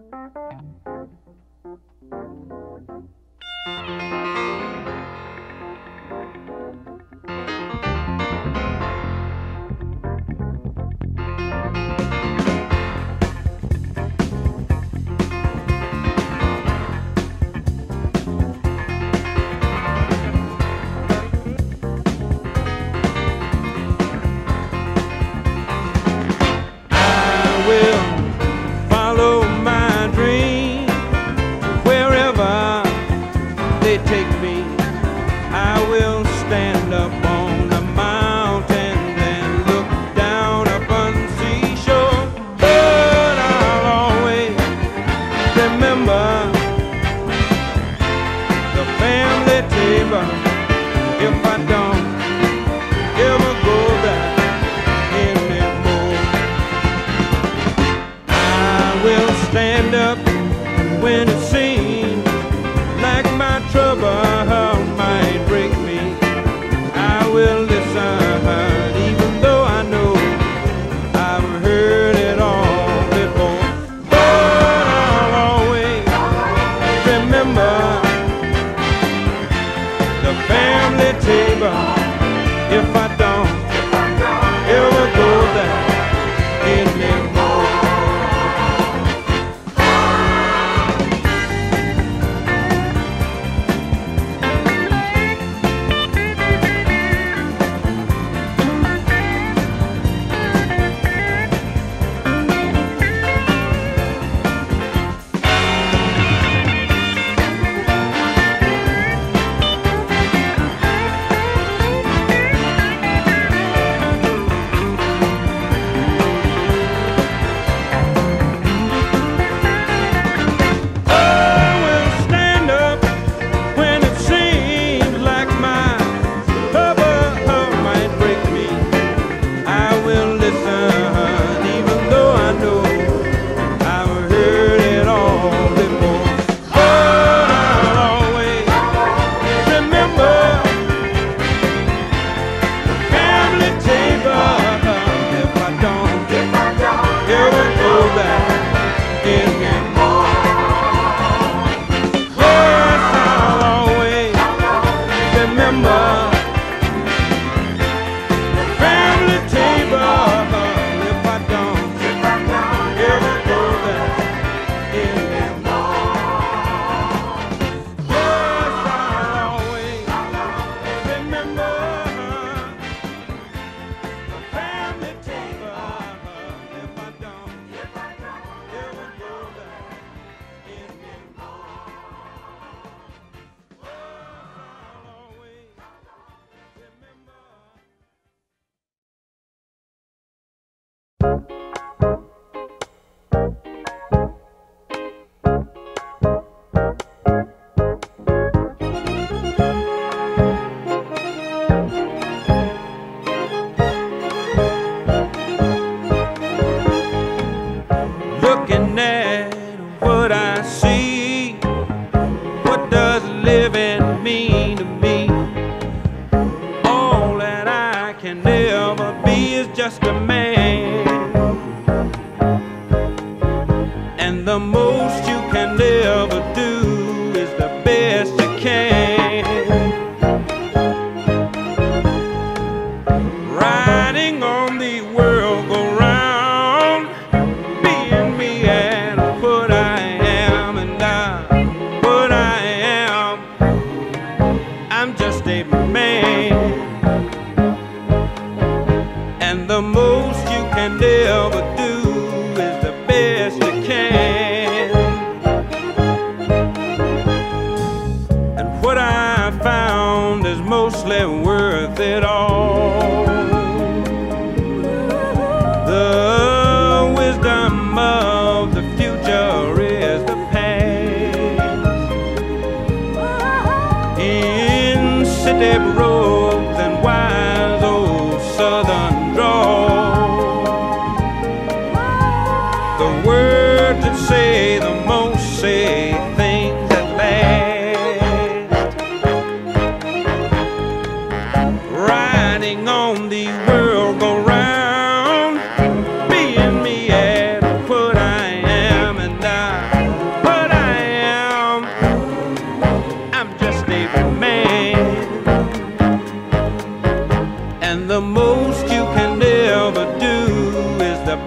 Nah.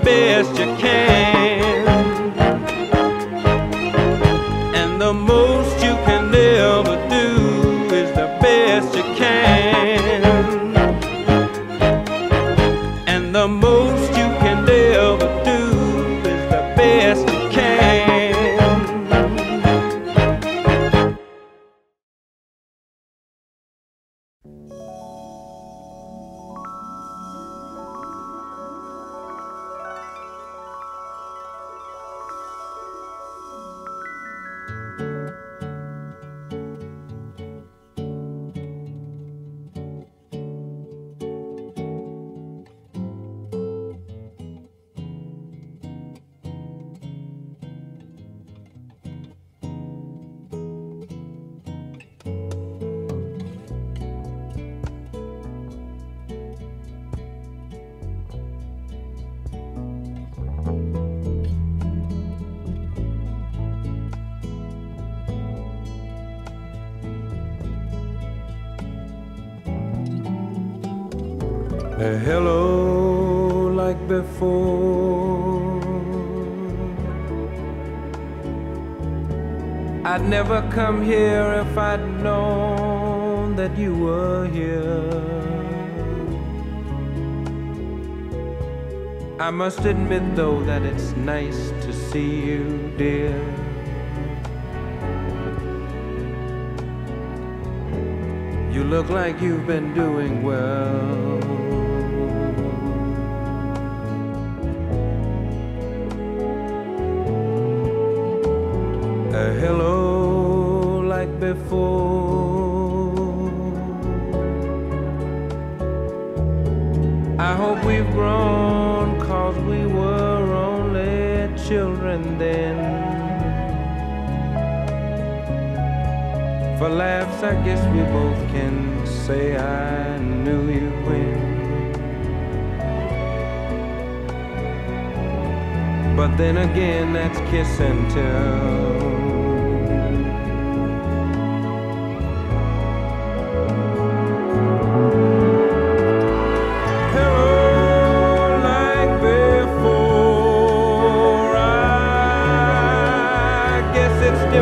best you can. And the most you can ever do is the best you can. And the most you can ever do is the best you can. A hello like before, I'd never come here if I'd known that you were here. I must admit though that it's nice to see you, dear. You look like you've been doing well. A hello like before. I hope we've grown, 'cause we were only children then. For laughs, I guess we both can say I knew you when. But then again, that's kiss and tell.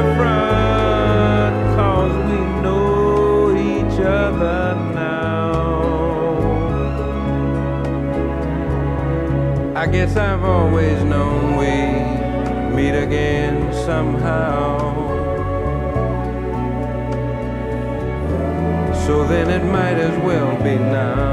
Different, 'cause we know each other now. I guess I've always known we'd meet again somehow. So then it might as well be now.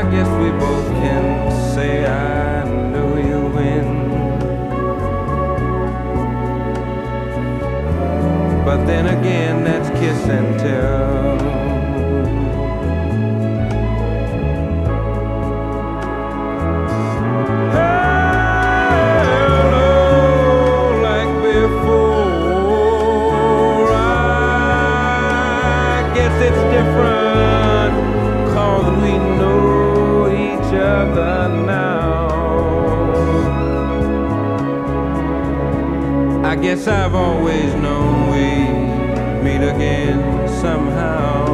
I guess we both can say I knew you when. But then again, that's kiss and tell. Hello, like before. it's different, 'cause we know each other now. I guess I've always known we'd meet again somehow.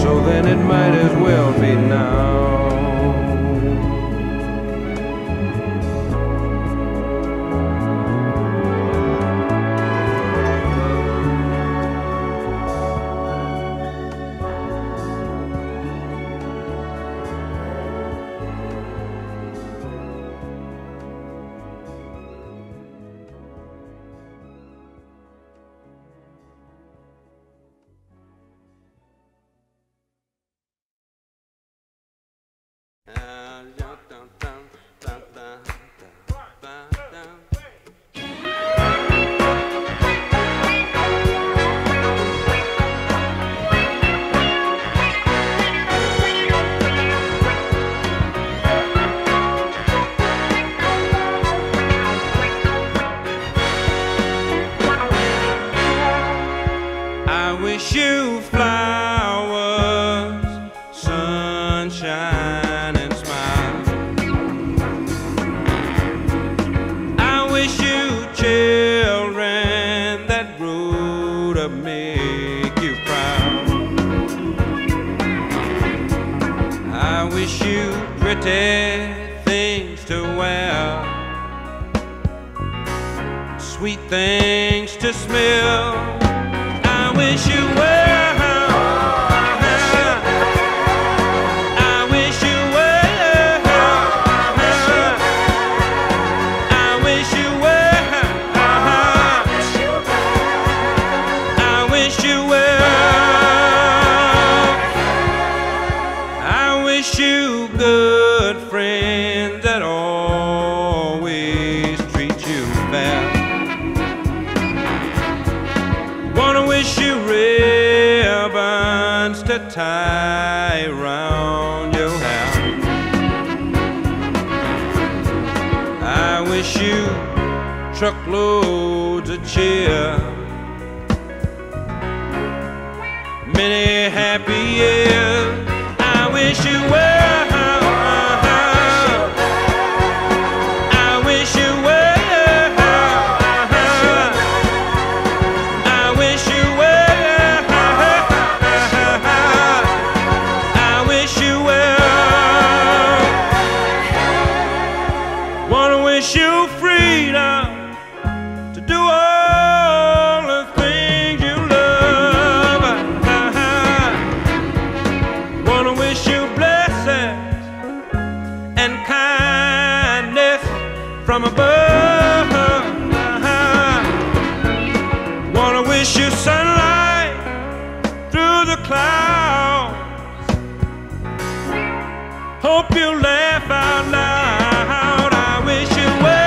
So then it might as well be now. Hope you laugh out loud. I wish you well.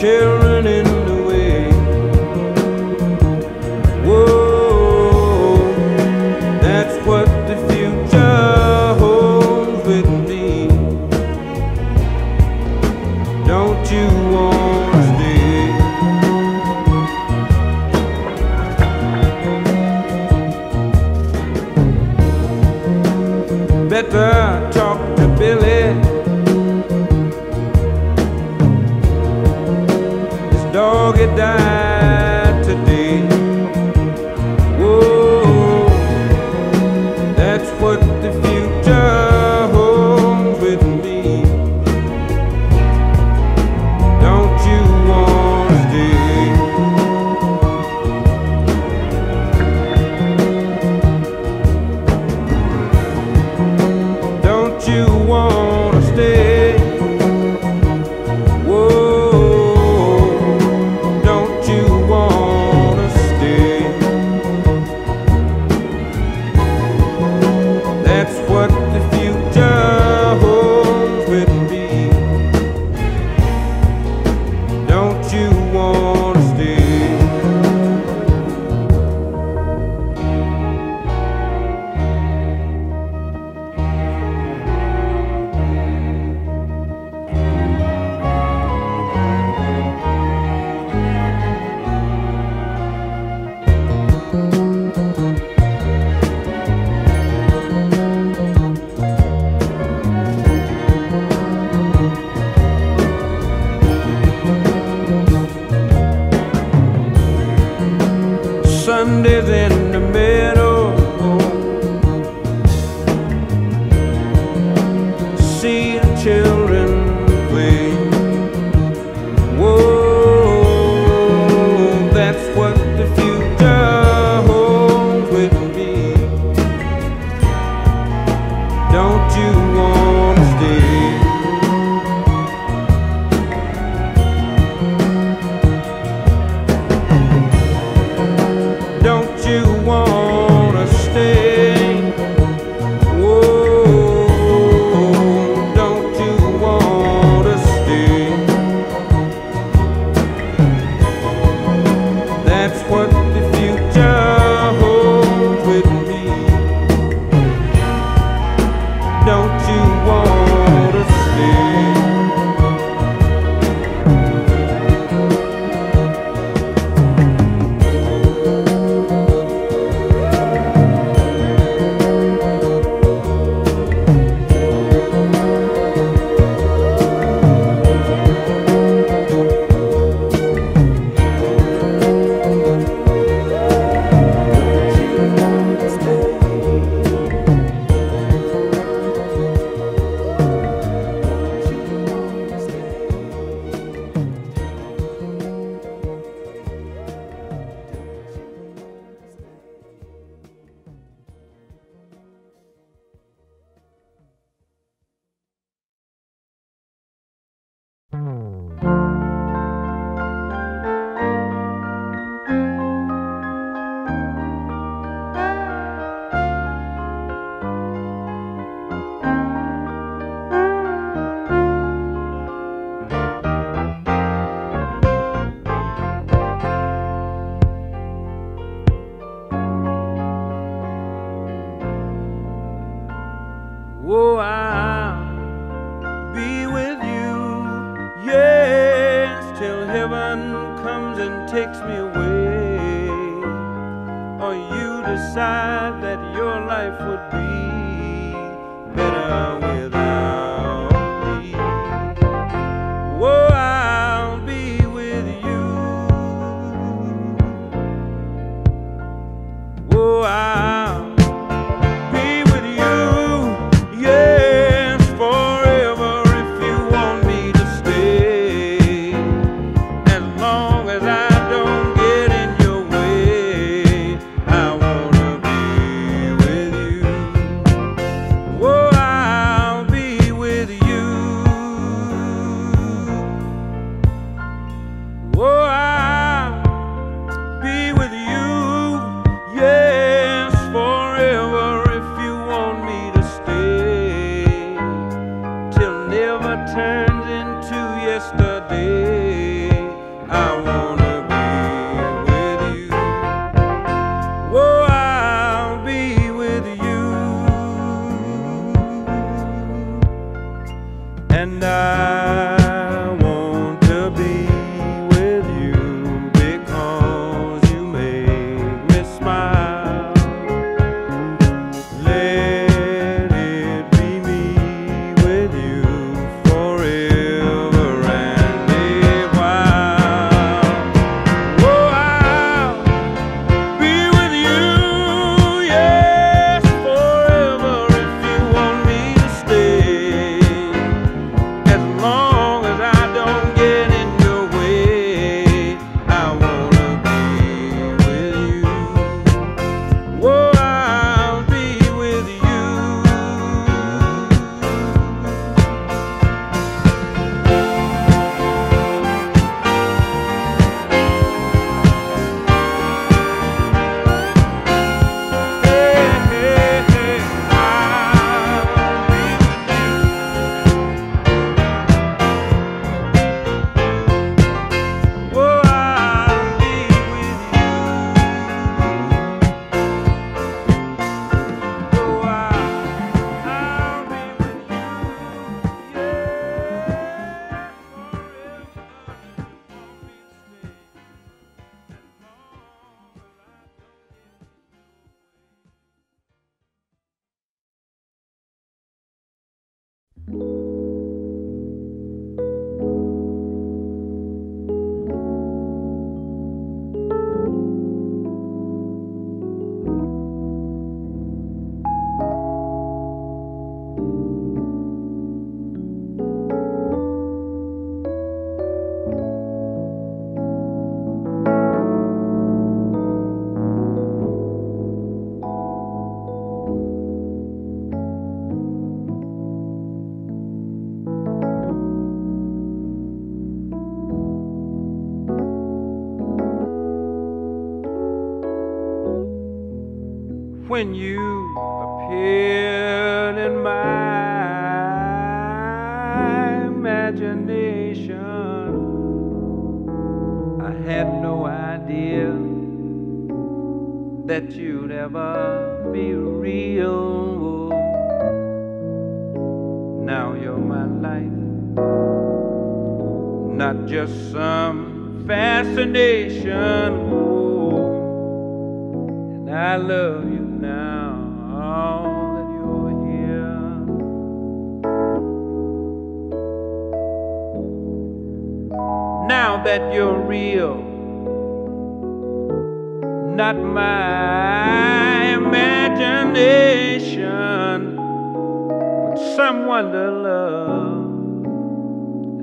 children in the way. Whoa, that's what the future holds with me. Don't you want to stay? Better talk to Billy. Dog had died today. Whoa, that's what the future holds with me. Don't you want to stay? Don't you want to stay? Sundays in the middle, seeing children play. Whoa, that's what the future holds with me. Don't you want to stay? Don't you want to stay? Whoa, don't you want to stay? That's what the future holds with me. Don't you want to Whoa, I'll be with you, yes, till heaven comes and takes me away, or you decide that your life would be better without me. Whoa, I'll be with you. Whoa, I'll turns into yesterday. when you appeared in my imagination. I had no idea that you'd ever be real. Now you're my life, not just some fascination. And I love you now, all that you're here. Now that you're real, not my imagination, but someone to love.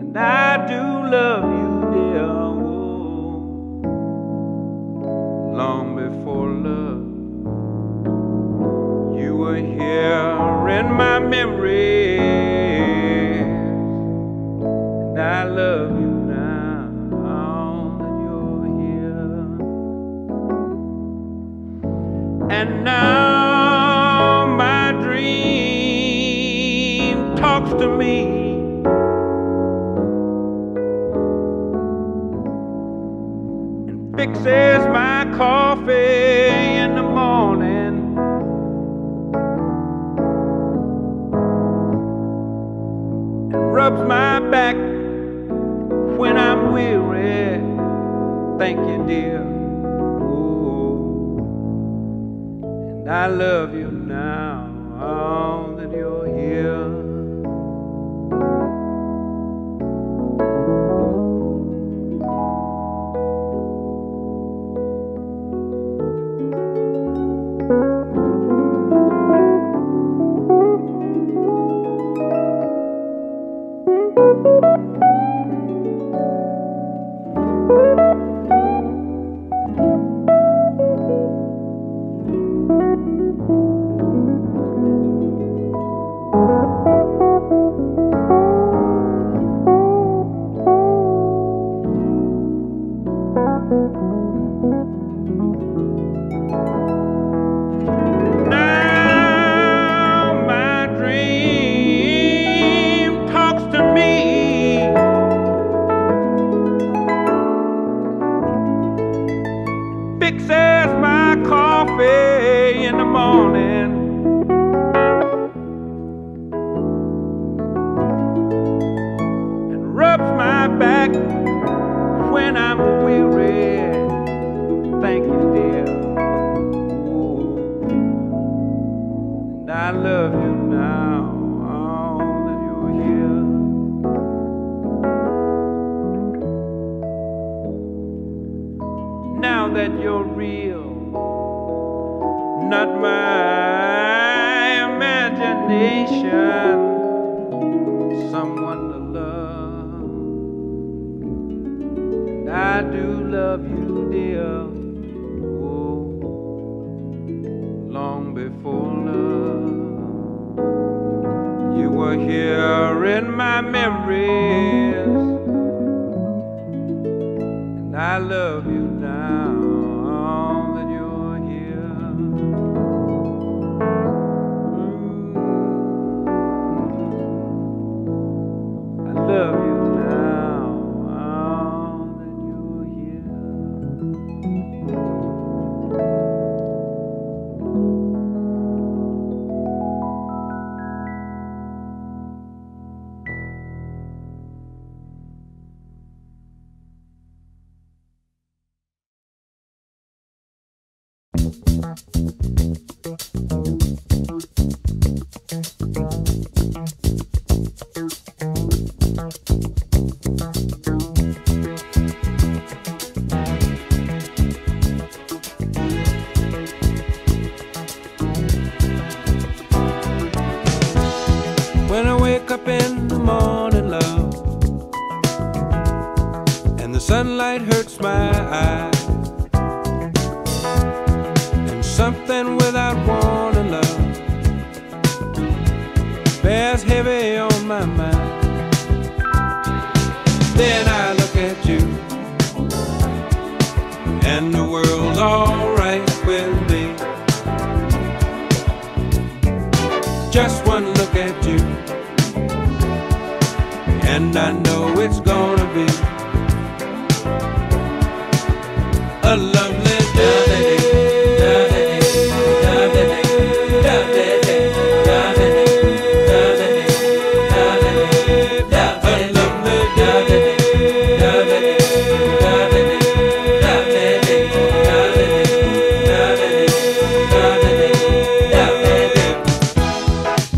And I do love you, dear. Oh, long before love, you were here in my memories, and I love you. And now my dream talks to me. And fixes my coffee in the morning. And rubs my back when I'm weary. Thank you, dear. I love you now, all that you're here. Fixes my coffee in the morning, and rubs my back when I'm weary. Thank you, dear. Ooh. And I love you now, all that you're here. Now that you're real, not my imagination, someone to love. And I do love you, dear. Oh, long before love, you were here in my memories, and I love you now. When I wake up in the morning, love, and the sunlight hurts my eyes, something without warning, love, bears heavy on my mind. Then I look at you, and the world's alright with me. just one look at you, and I know it's gonna be a lovely day.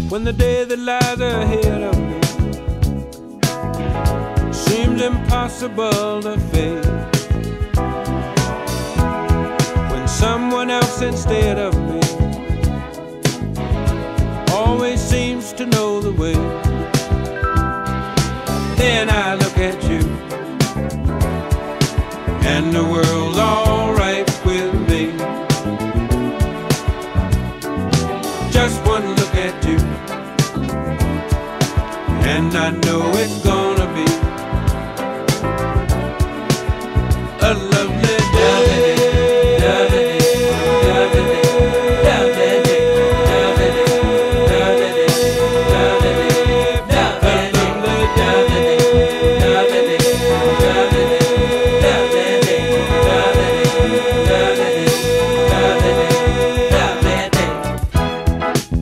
When the day that lies ahead of me seems impossible to face, when someone else instead of me always seems to know the way, then I look at you and the world's all right with me. Just one look at you, and I know it's gonna be a lovely day.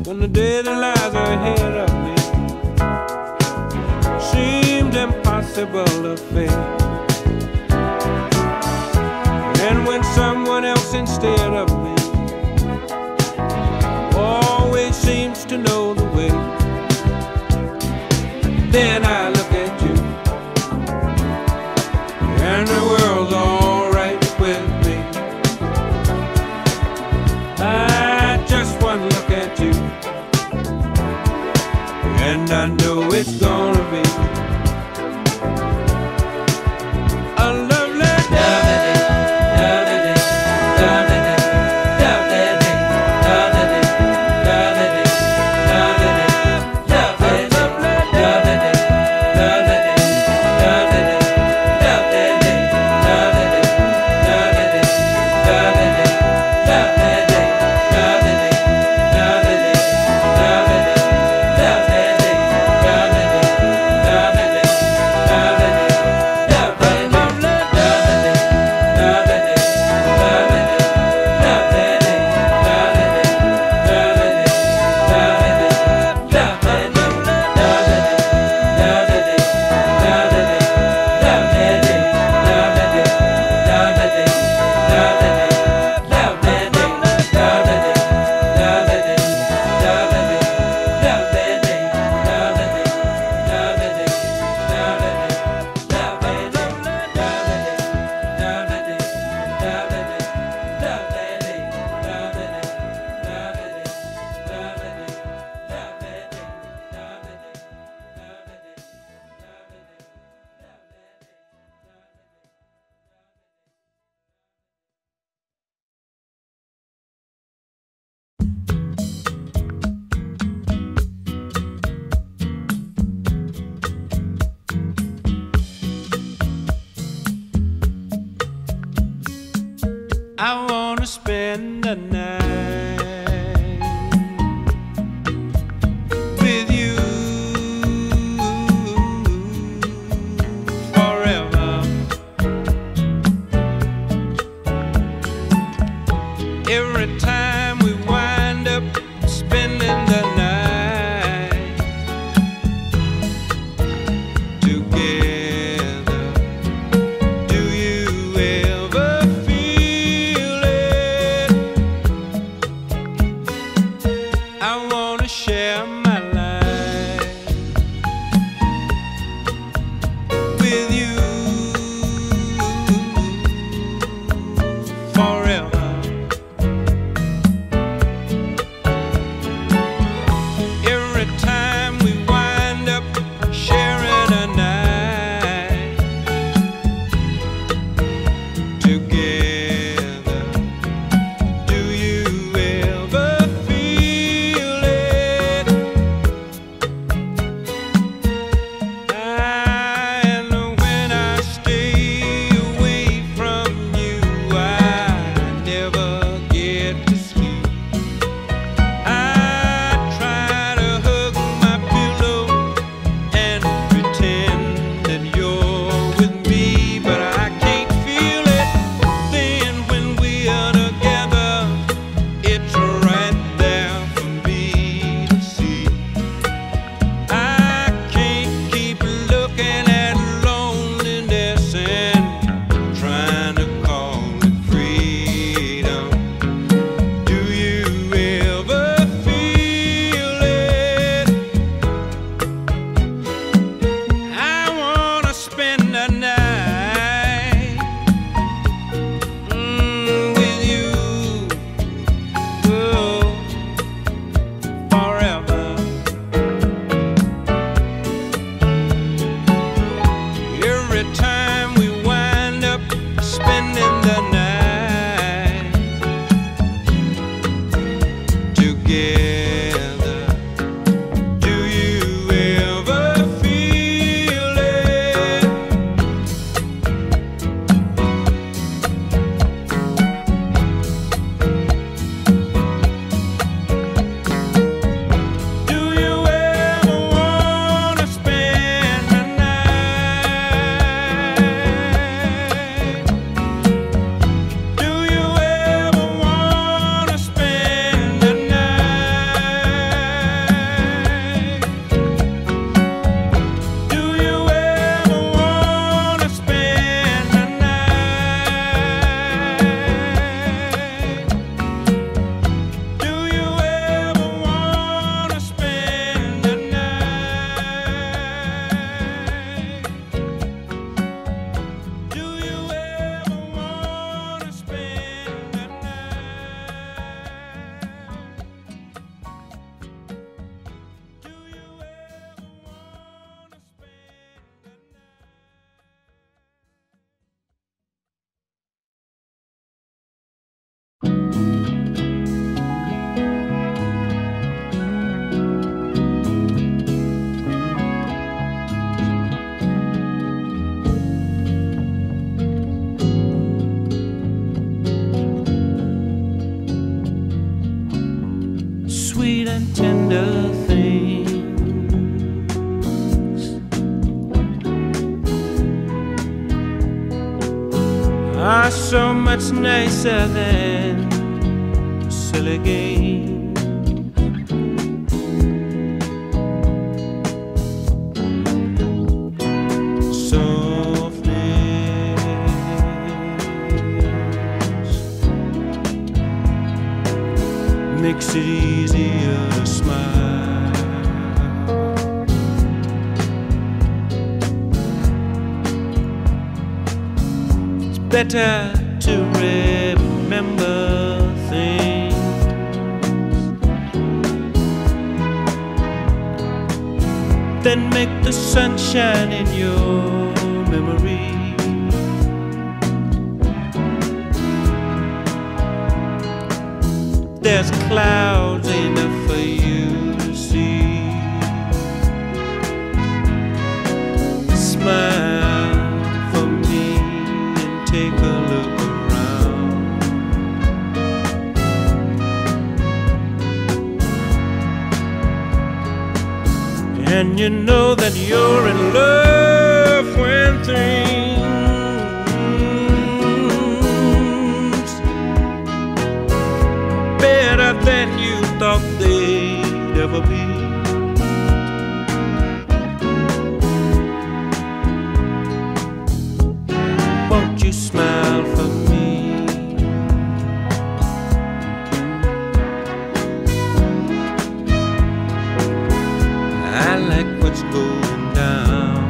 When the day that lies ahead of me seems impossible to face, and when someone else instead of me always seems to know the way, then I look at you and the world's all right with me. I just want to look at you, and I know it's gonna be a lovely day. I wanna spend the night with you forever. Every time we wind up spending the night together, do you ever are so much nicer than silly game. Softness makes it easier to smile. Better to remember things than make the sunshine in your memory. There's clouds enough for you to see. Smile. And you know that you're in love when things better than you thought they'd ever be. Won't you smile for me? I like what's going down.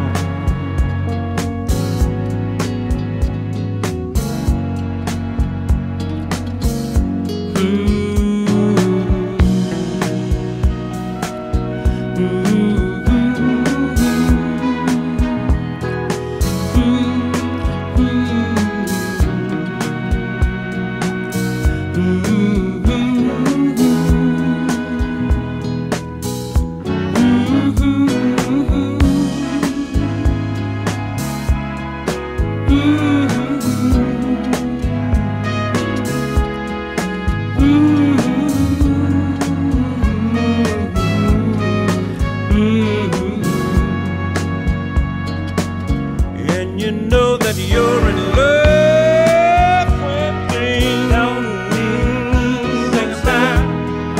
And you know that you're in love when things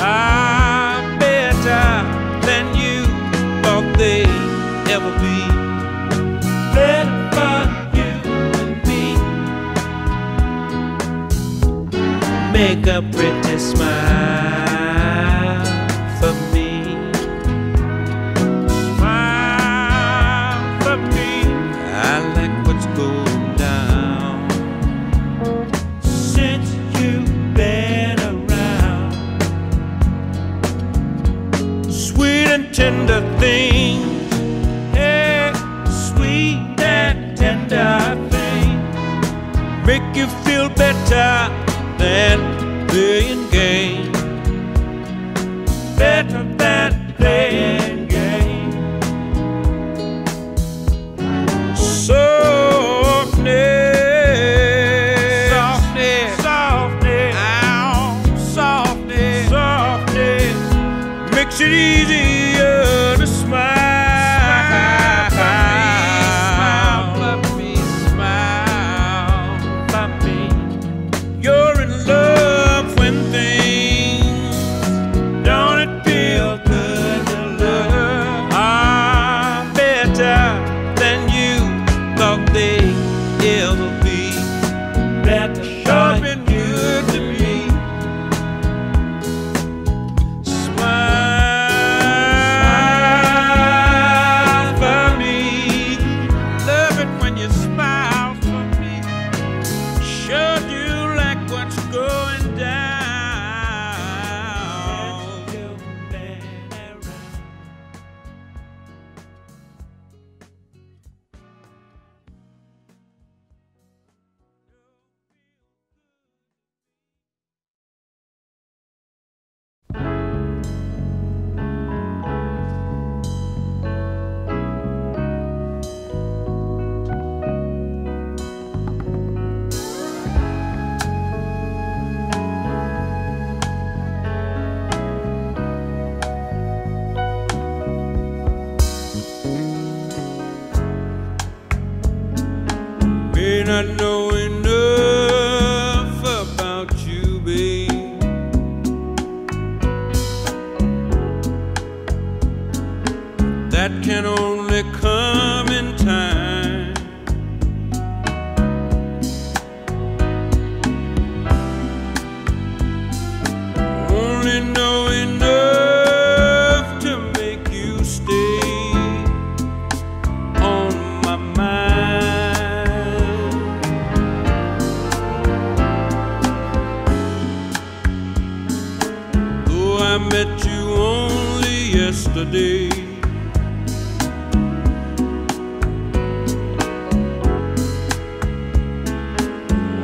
are better than you thought they'd ever be. Better for you and me. Make a pretty smile for me. Smile for me. I like what's going down since you've been around. Sweet and tender things, hey, sweet and tender things, make you feel better than playing games. Better than playing. Makes it easier to smile. Smile for me, smile for me. You're in love when things don't it feel good to love are better than you thought they ever be. Better sure been good to me. Not knowing enough. yesterday.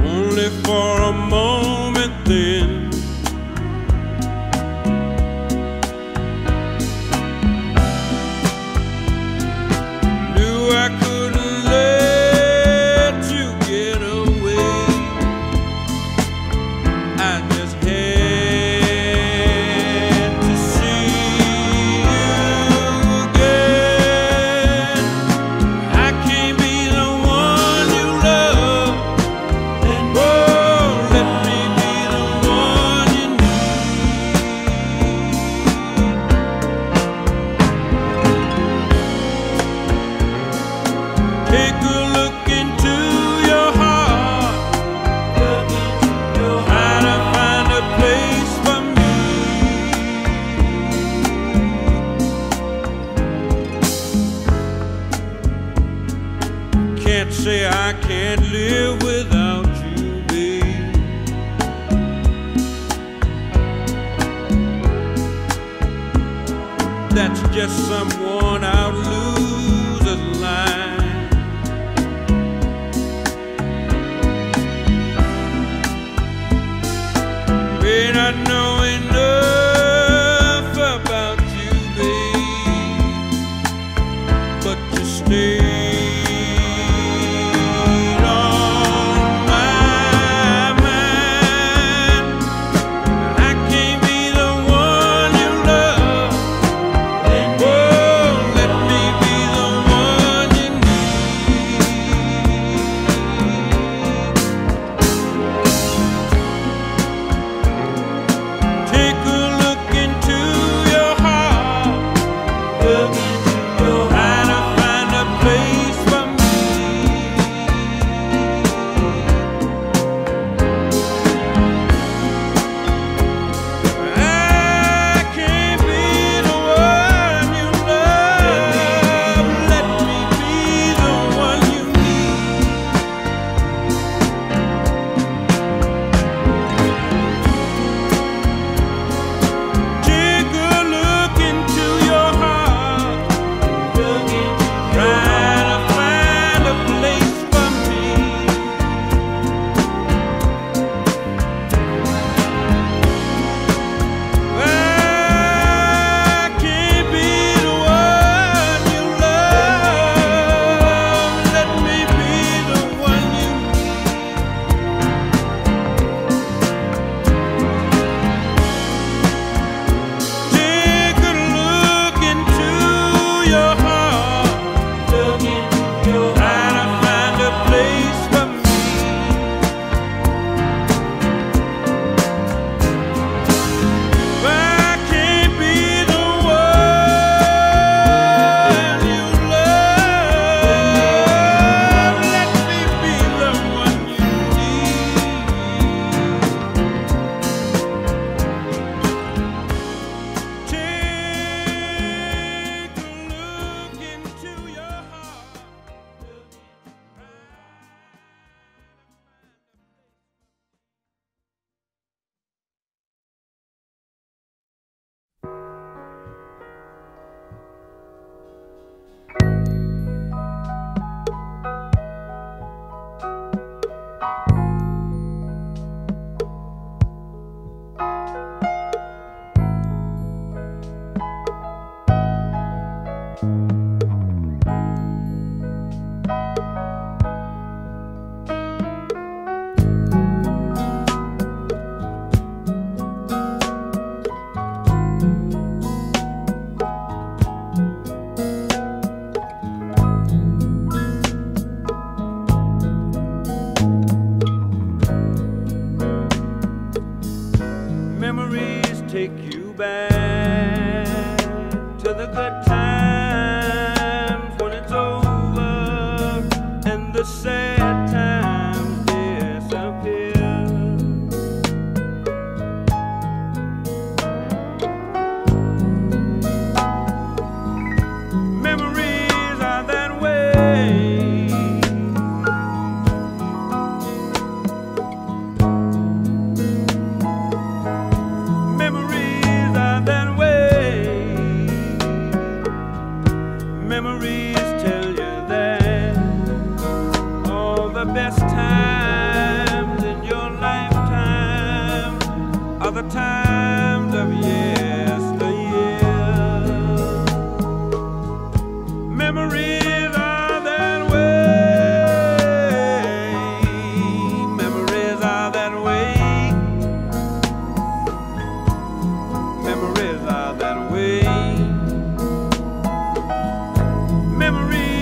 Only for a moment then, knew I couldn't let you get away. I just had can't say I can't live without you, babe. That's just some worn out loser's line. May not know enough about you, babe, but to stay. Take you back to the good times when it's over, and the sad times disappear. Memories are that way. Memories are that way. the best times in your lifetime are the times of yesteryear. Memories are that way. Memories are that way. Memories are that way. Memories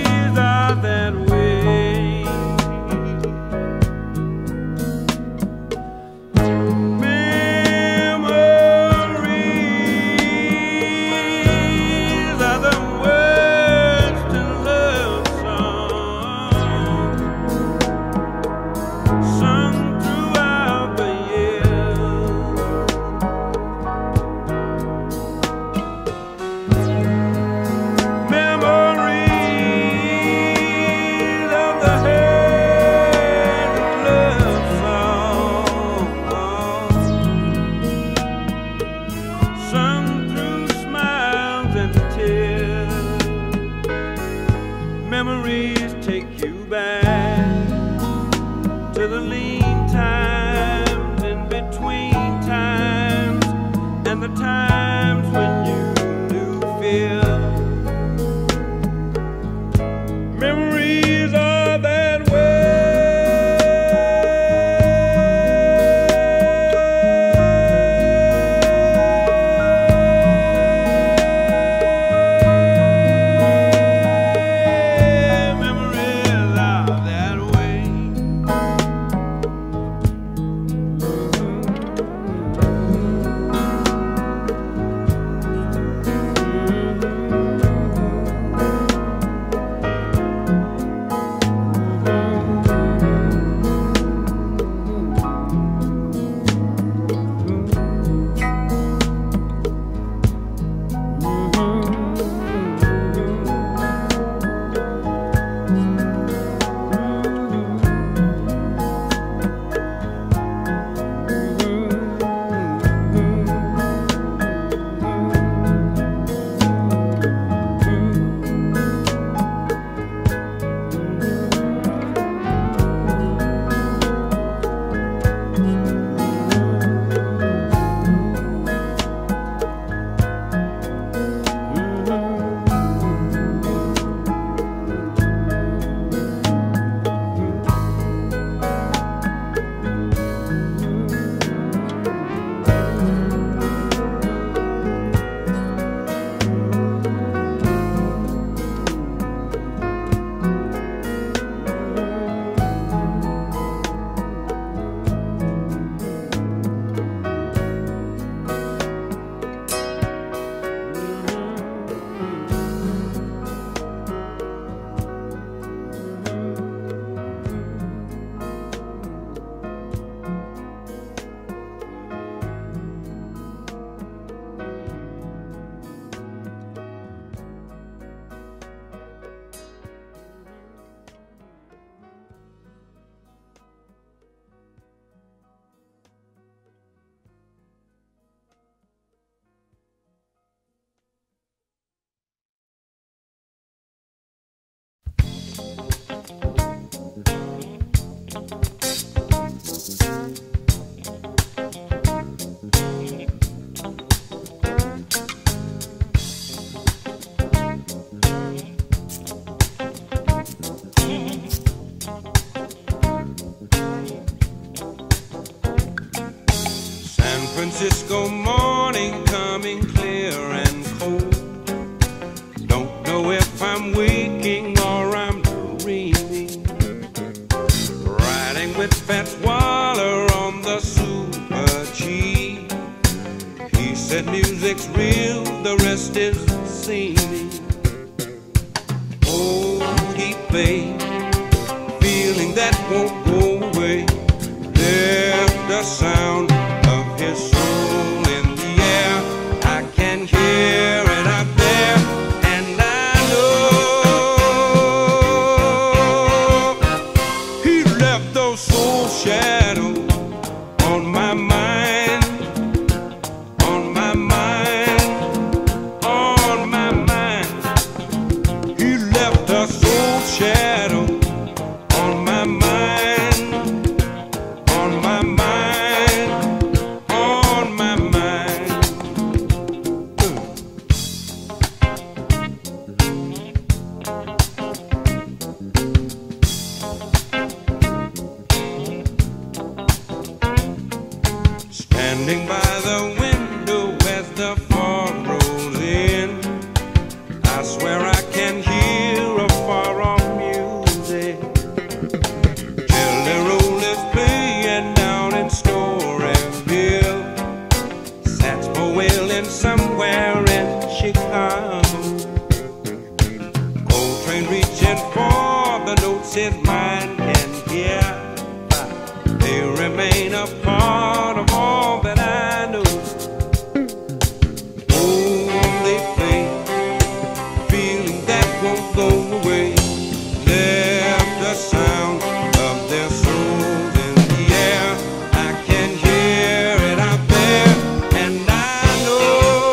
take you back to the lean times, in between times, and the times when you knew fear. Memories are that Francisco morning coming clear and cold. Don't know if I'm waking or I'm dreaming. Riding with Fats Waller on the Super G. He said music's real, the rest is seeming. Oh, deep babe, feeling that won't go away. There's the sound of his soul in the air. I can hear it up there, and I know he left those soul shadows on my mind, on my mind, on my mind. He left a soul shadow on my mind. standing by the window as the fog rolls in. I swear I can hear a far-off music. Jelly Roll is playing down in Storyville. Fats Waller somewhere in Chicago. Coal train reaching for the notes his mind can hear. They remain a part of all that I know. Only faith, a feeling that won't go away, left the sound of their souls in the air. I can hear it out there, and I know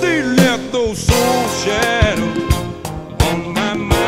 they left those soul shadows on my mind.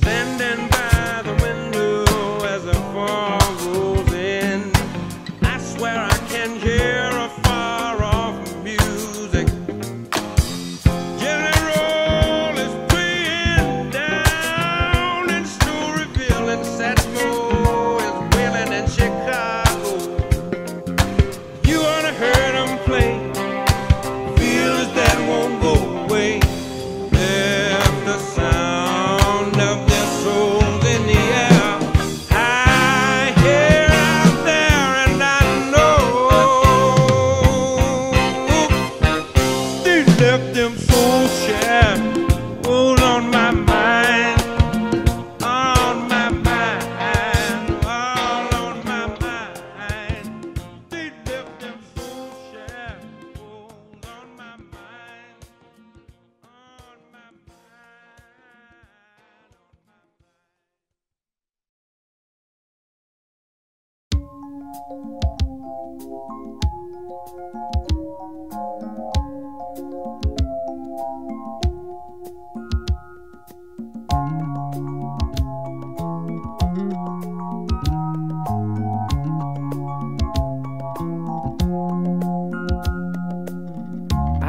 Standing by the window as the fog rolls in, I swear I can hear a far-off music. Jelly Roll is playing down in Storyville, and Fats Waller is wailing in Chicago. You ought to hear them play, feels that won't go away. Left the sound of their souls in the air. I hear out there, and I know they left them soul shadows on my mind.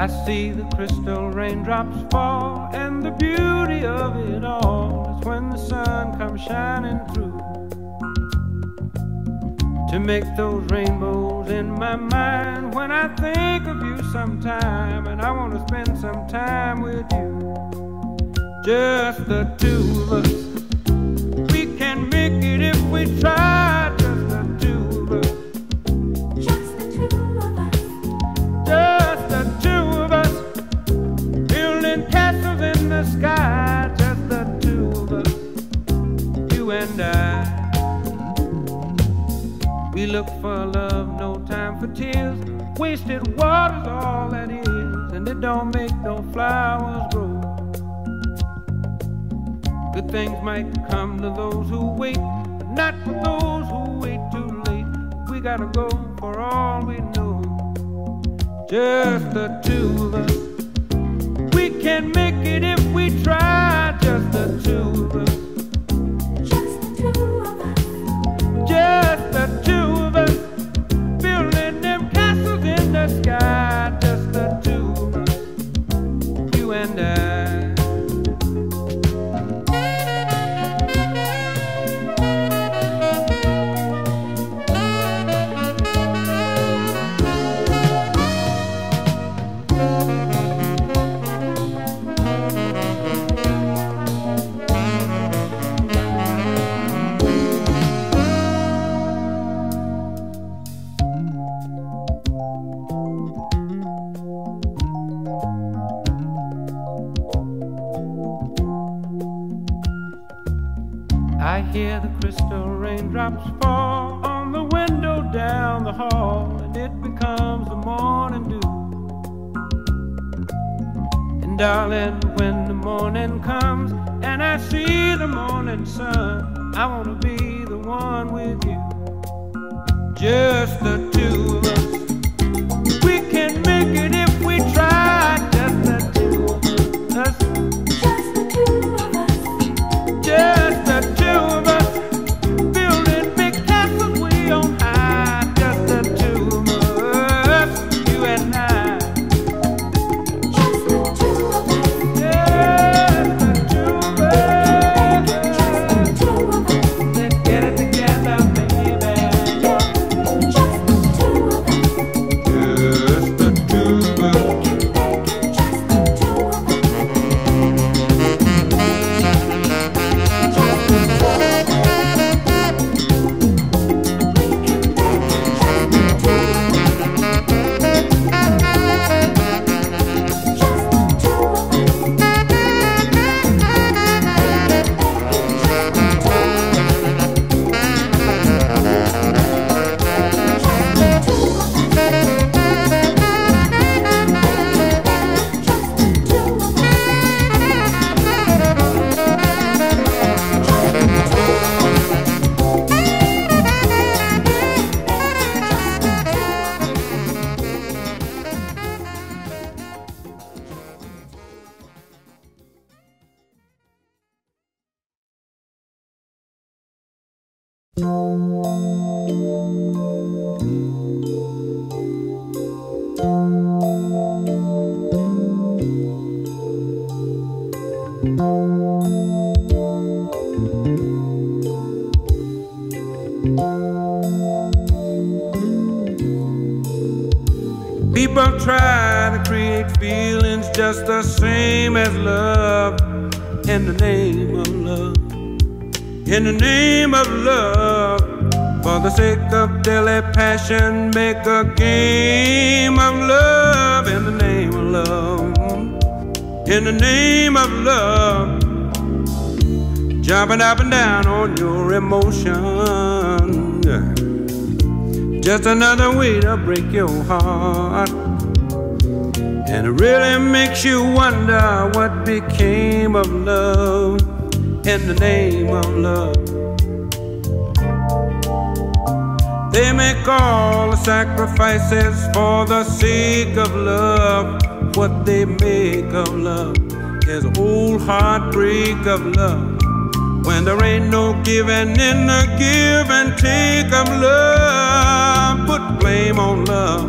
I see the crystal raindrops fall, and the beauty of it all is when the sun comes shining through, to make those rainbows in my mind. When I think of you sometime, and I want to spend some time with you, just the two of us. We can make it if we try, just the two of us. Sky, just the two of us, you and I. We look for love, no time for tears. Wasted water's all that is, and it don't make no flowers grow. Good things might come to those who wait, but not for those who wait too late. We gotta go for all we know, just the two of us. We can make it if we try, just the two of us. Just the two of us. Building them castles in the sky, just the two of us, you and I. I hear the crystal raindrops fall on the window down the hall, and it becomes the morning dew. And darling, when the morning comes and I see the morning sun, I want to be the one with you, just the two of us. We can make it if we try, just the two of us. Just the two of us. Just the two. People try to create feelings just the same as love, in the name of love, in the name of love. For the sake of daily passion, make a game of love, in the name of love, in the name of love. Jumping up and down on your emotions, just another way to break your heart. And it really makes you wonder what became of love, in the name of love. They make all the sacrifices for the sake of love. What they make of love is a whole heartbreak of love. When there ain't no giving in the give and take of love, put blame on love,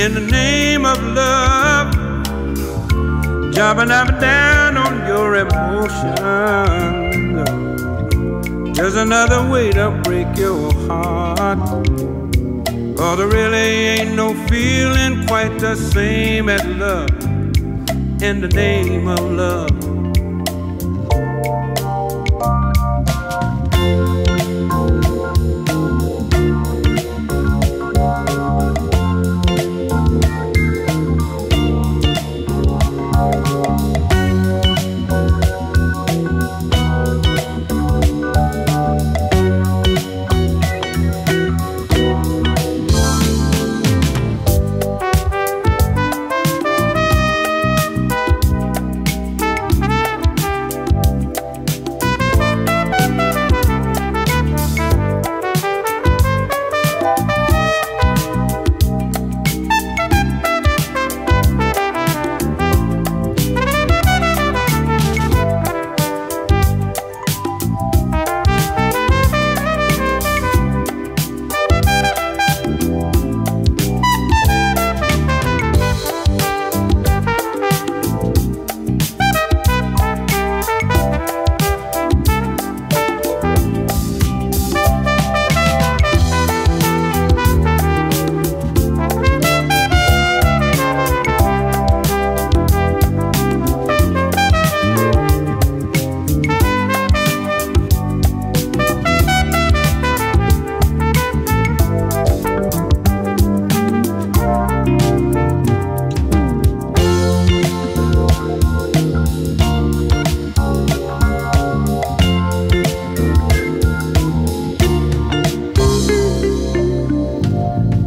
in the name of love, dropping up and down on your emotions. There's another way to break your heart, for there really ain't no feeling quite the same as love, in the name of love.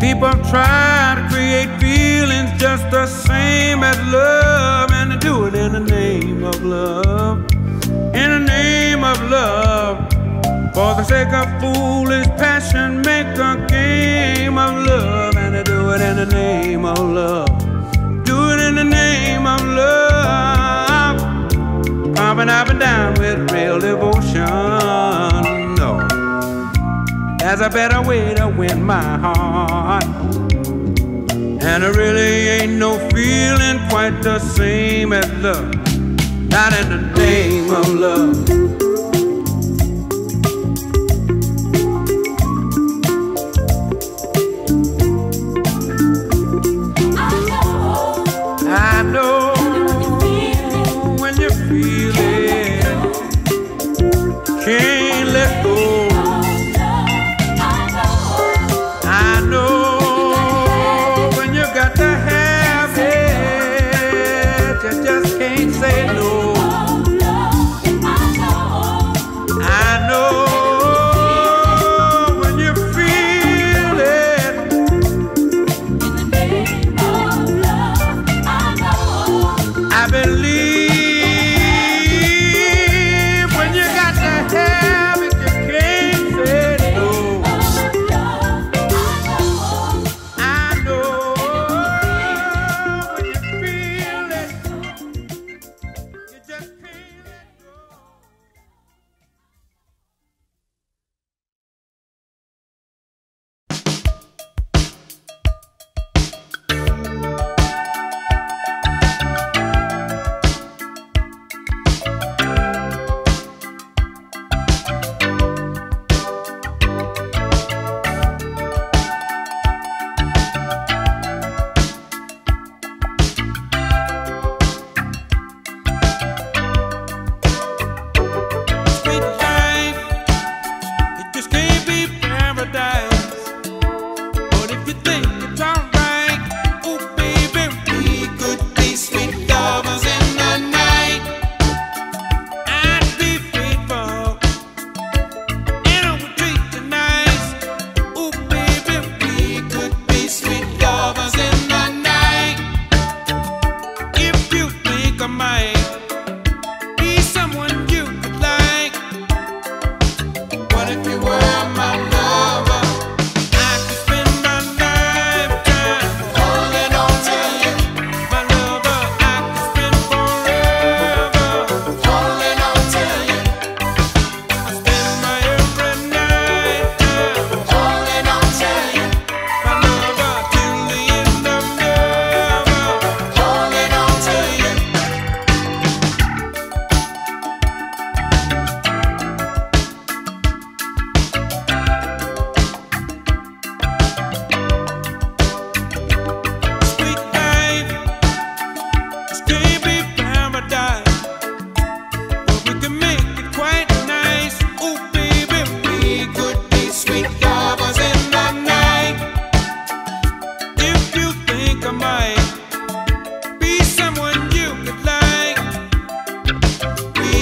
People try to create feelings just the same as love, and they do it in the name of love, in the name of love. For the sake of foolish passion, make a game of love, and they do it in the name of love, do it in the name of love. Popping up and down with real devotion. There's a better way to win my heart, and there really ain't no feeling quite the same as love, not in the name of love. Just can't say no. I know.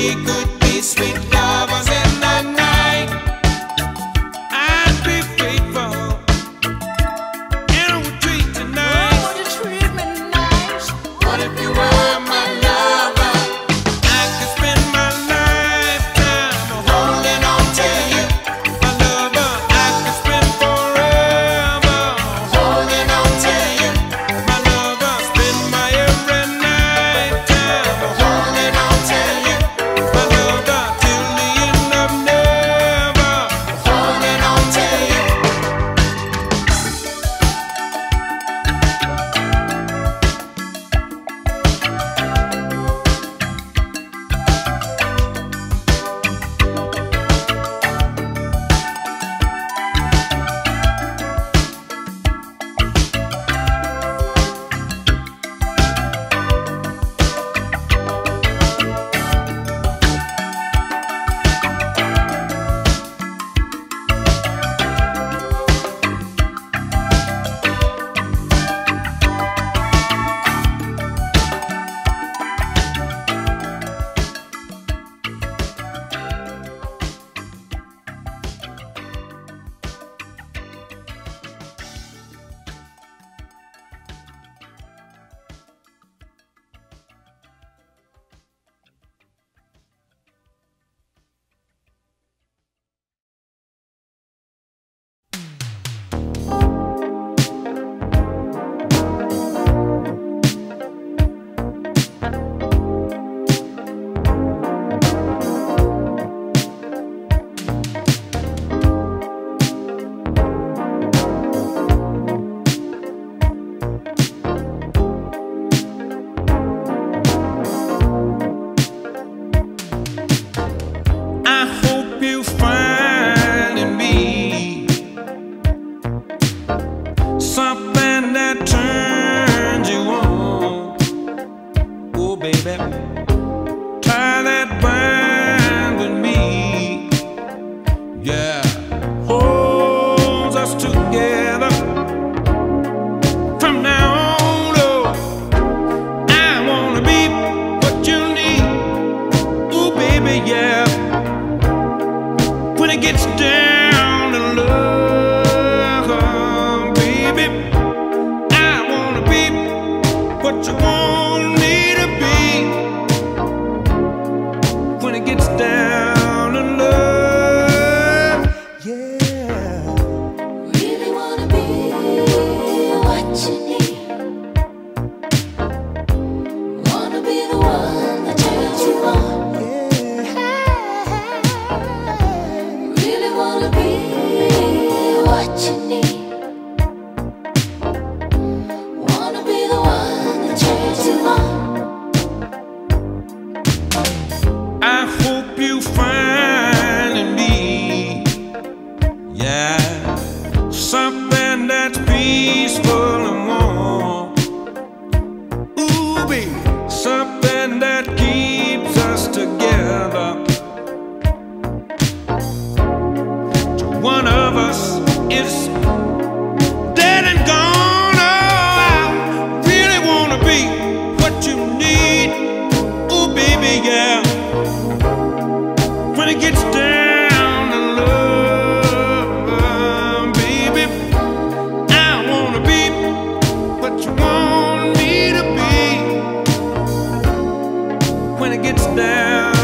we could be sweet lovers in the night. I'd be faithful, and I would treat you nice. Oh, would you treat me nice? What if you were my lover? I could spend my lifetime holding on to you, my lover. I could spend forever holding on to you, my lover. Spend my every night time holding on to you. When it gets down